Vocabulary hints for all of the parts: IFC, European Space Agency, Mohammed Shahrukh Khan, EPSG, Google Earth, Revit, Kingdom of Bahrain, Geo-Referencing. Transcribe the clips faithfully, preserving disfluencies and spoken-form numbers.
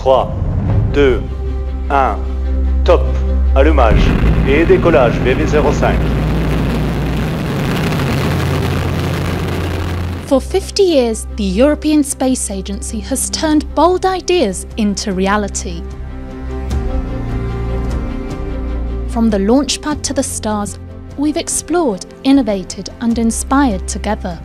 trois, deux, un, top, allumage et décollage V V zéro cinq. For fifty years, the European Space Agency has turned bold ideas into reality. From the launchpad to the stars, we've explored, innovated and inspired together.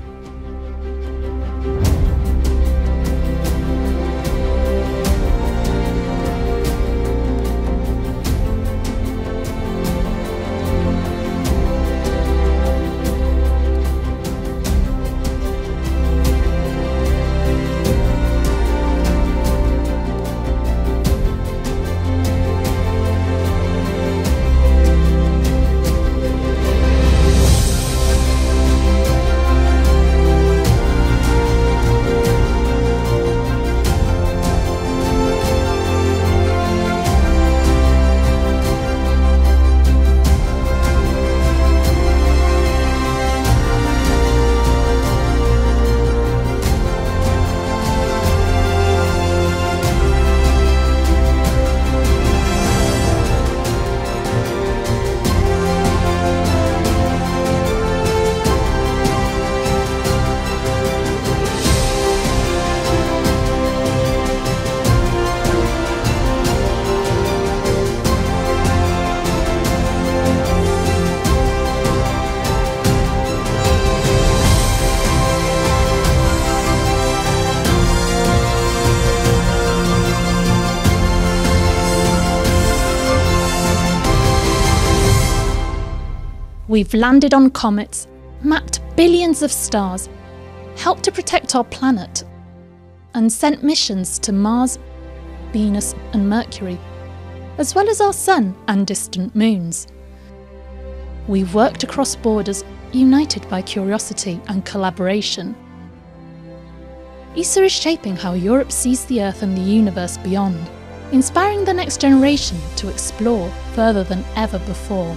We've landed on comets, mapped billions of stars, helped to protect our planet, and sent missions to Mars, Venus and Mercury, as well as our sun and distant moons. We've worked across borders, united by curiosity and collaboration. E S A is shaping how Europe sees the Earth and the universe beyond, inspiring the next generation to explore further than ever before.